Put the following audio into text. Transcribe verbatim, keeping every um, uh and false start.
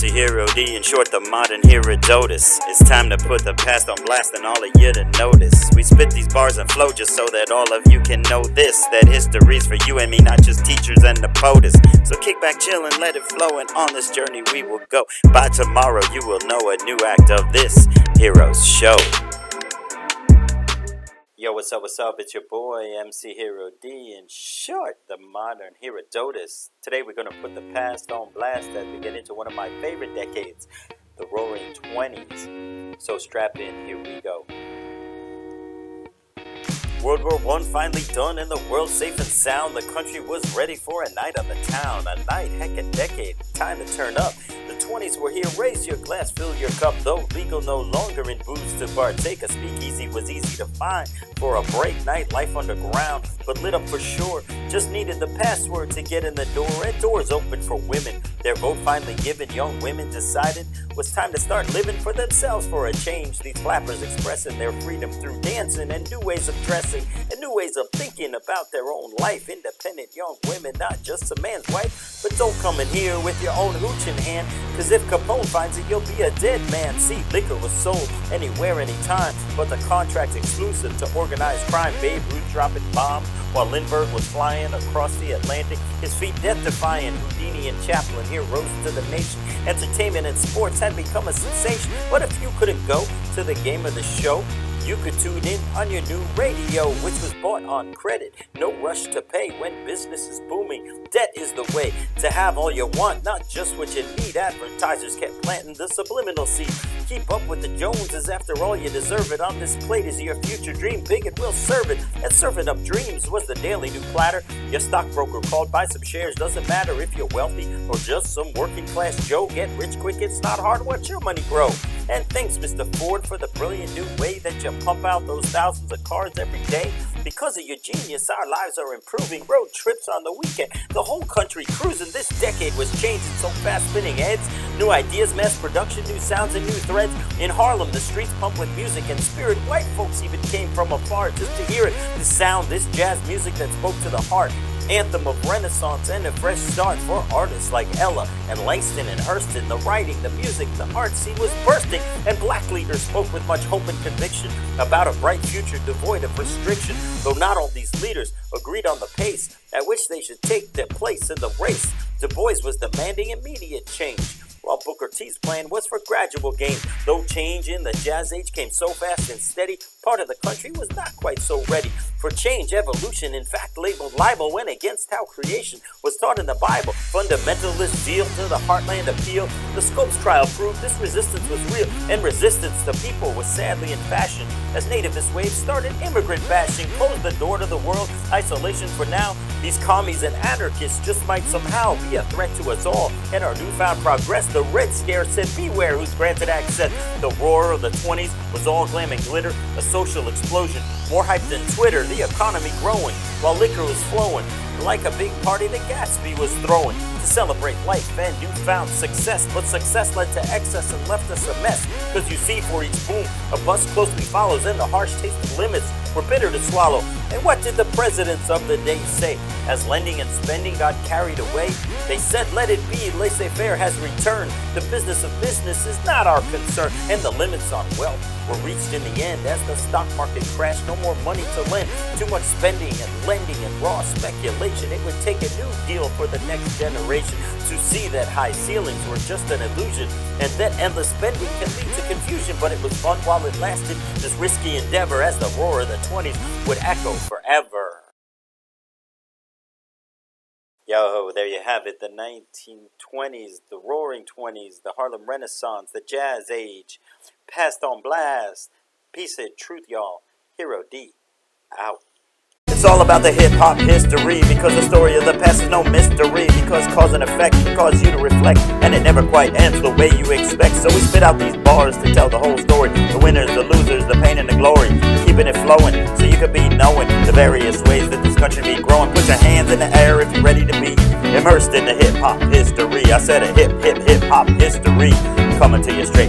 It's your Hero D, in short the modern Herodotus. It's time to put the past on blast and all of you to notice. We spit these bars and flow just so that all of you can know this, that history's for you and me, not just teachers and the POTUS. So kick back, chill and let it flow, and on this journey we will go. By tomorrow you will know a new act of this Heroes Show. Yo, what's up, what's up? It's your boy, M C Hero D, in short, the modern Herodotus. Today we're going to put the past on blast as we get into one of my favorite decades, the Roaring twenties. So strap in, here we go. World War One finally done and the world safe and sound. The country was ready for a night on the town. A night, heck, a decade, time to turn up. twenties were here, raise your glass, fill your cup. Though legal no longer in booze to partake, a speakeasy was easy to find for a break. Night life underground, but lit up for sure. Just needed the password to get in the door, and doors open for women, their vote finally given. Young women decided was time to start living for themselves for a change. These flappers expressing their freedom through dancing and new ways of dressing and new ways of thinking about their own life. Independent young women, not just a man's wife. But don't come in here with your own hooch in hand, cause if Capone finds it, you'll be a dead man. See, liquor was sold anywhere, anytime, but the contract's exclusive to organized crime. Babe Ruth dropping bombs while Lindbergh was flying across the Atlantic, his feet death-defying. Houdini and Chaplin here rose to the nation. Entertainment and sports had become a sensation. But if you couldn't go to the game or the show, you could tune in on your new radio, which was bought on credit. No rush to pay when business is booming. Debt is the way to have all you want, not just what you need. Advertisers kept planting the subliminal seed. Keep up with the Joneses, after all you deserve it. On this plate is your future dream, big and we'll serve it. And serving up dreams was the daily new platter. Your stockbroker called, buy some shares, doesn't matter if you're wealthy or just some working class Joe. Get rich quick, it's not hard, watch your money grow. And thanks, Mister Ford, for the brilliant new way that you pump out those thousands of cars every day. Because of your genius, our lives are improving. Road trips on the weekend, the whole country cruising. This decade was changing so fast, spinning heads. New ideas, mass production, new sounds and new threads. In Harlem, the streets pumped with music and spirit. White folks even came from afar just to hear it. The sound, this jazz music that spoke to the heart. Anthem of Renaissance and a fresh start for artists like Ella and Langston and Hurston. The writing, the music, the art scene was bursting, and black leaders spoke with much hope and conviction about a bright future devoid of restriction. Though not all these leaders agreed on the pace at which they should take their place in the race. Du Bois was demanding immediate change, while Booker T's plan was for gradual gain. Though change in the Jazz Age came so fast and steady, part of the country was not quite so ready for change. Evolution, in fact, labeled libel, went against how creation was taught in the Bible. Fundamentalist zeal to the heartland appeal. The Scopes trial proved this resistance was real, and resistance to people was sadly in fashion, as nativist waves started immigrant bashing. Closed the door to the world, isolation for now. These commies and anarchists just might somehow be a threat to us all and our newfound progress. The Red Scare said, beware who's granted access. The roar of the twenties was all glam and glitter, a social explosion, more hype than Twitter. The economy growing, while liquor was flowing, like a big party that Gatsby was throwing, to celebrate life and newfound success. But success led to excess and left us a mess, cause you see, for each boom, a bust closely follows, and the harsh taste of limits were bitter to swallow. And what did the presidents of the day say? As lending and spending got carried away, they said, let it be, laissez-faire has returned. The business of business is not our concern. And the limits on wealth were reached in the end. As the stock market crashed, no more money to lend. Too much spending and lending and raw speculation. It would take a new deal for the next generation to see that high ceilings were just an illusion, and that endless spending can lead to confusion. But it was fun while it lasted, this risky endeavor, as the roar of the twenties would echo forever. Yo, there you have it, the nineteen twenties, the Roaring twenties, the Harlem Renaissance, the Jazz Age, past on blast. Peace and truth, y'all. Hero D, out. It's all about the hip-hop history, because the story of the past is no mystery, because cause and effect cause you to reflect, and it never quite ends the way you expect. So we spit out these bars to tell the whole story, the winners, the losers, the pain and the glory, keeping it flowing so you could be knowing the various ways that this country be growing. Put your hands in the air if you're ready to be immersed in the hip-hop history. I said a hip, hip, hip-hop history, coming to you straight